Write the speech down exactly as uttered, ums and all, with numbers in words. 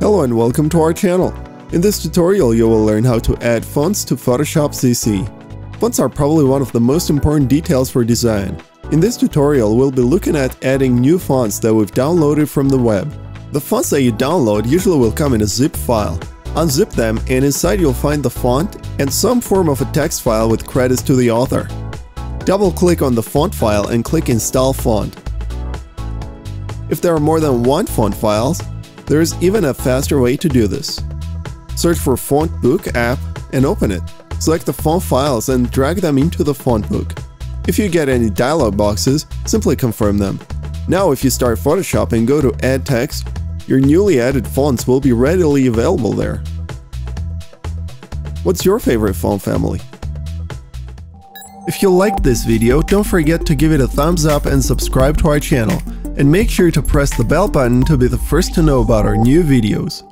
Hello and welcome to our channel. In this tutorial you will learn how to add fonts to Photoshop C C. Fonts are probably one of the most important details for design. In this tutorial we'll be looking at adding new fonts that we've downloaded from the web. The fonts that you download usually will come in a zip file. Unzip them and inside you'll find the font and some form of a text file with credits to the author. Double click on the font file and click Install Font. If there are more than one font files, there is even a faster way to do this. Search for Font Book app and open it. Select the font files and drag them into the font book. If you get any dialog boxes, simply confirm them. Now if you start Photoshop and go to Add Text, your newly added fonts will be readily available there. What's your favorite font family? If you liked this video, don't forget to give it a thumbs up and subscribe to our channel. And make sure to press the bell button to be the first to know about our new videos.